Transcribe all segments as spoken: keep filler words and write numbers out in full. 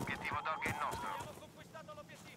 L'obiettivo Dog è nostro. Abbiamo conquistato l'obiettivo.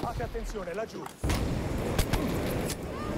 Prendiamo attenzione laggiù.